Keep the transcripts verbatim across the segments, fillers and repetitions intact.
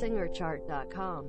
singerchart dot com.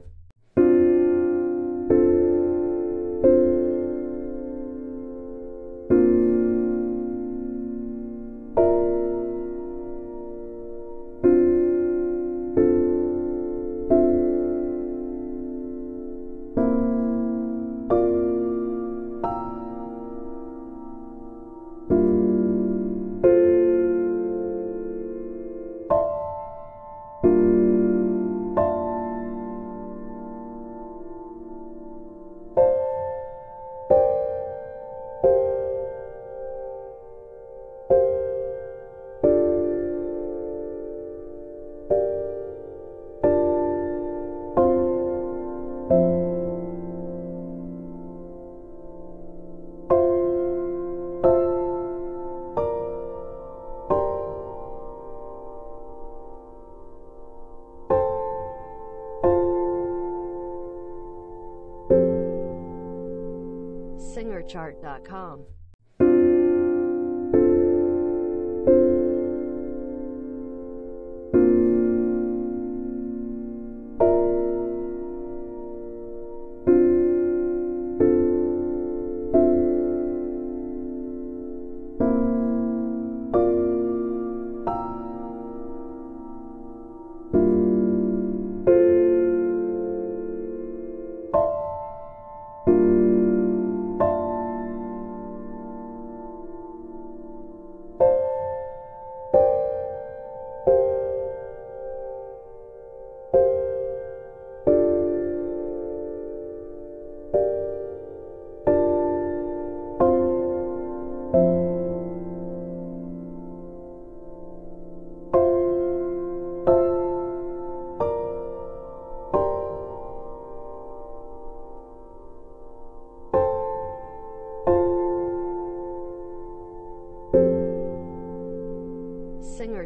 singerchart dot com.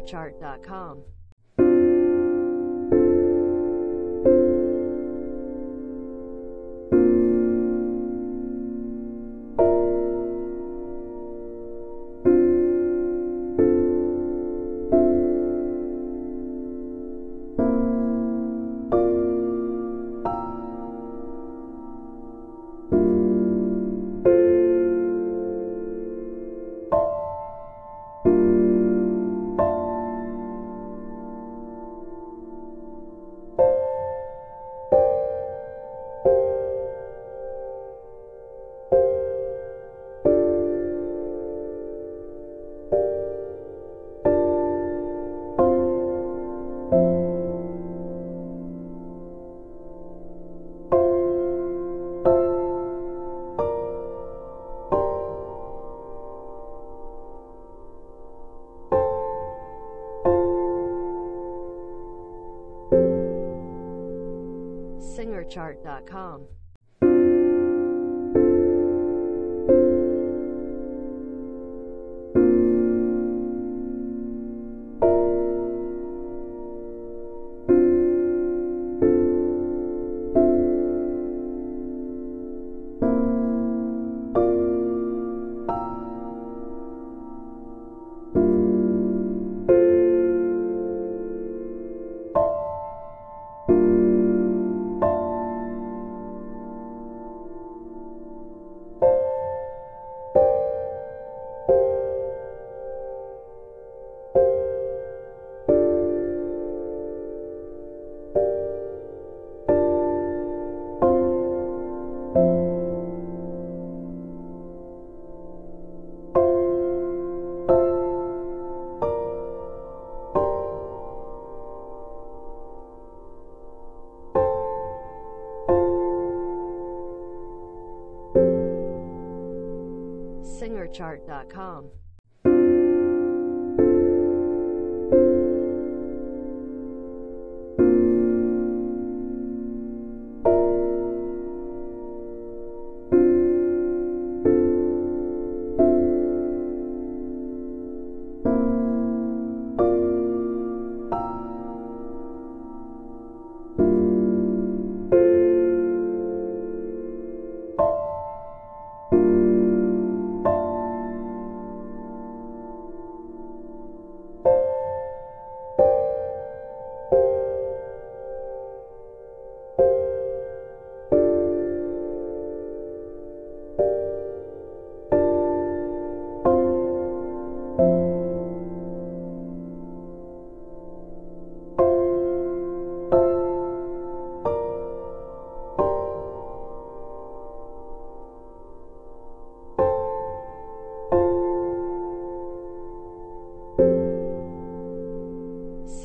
singerchart dot com. singerchart dot com. singerchart dot com.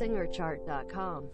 singer chart dot com.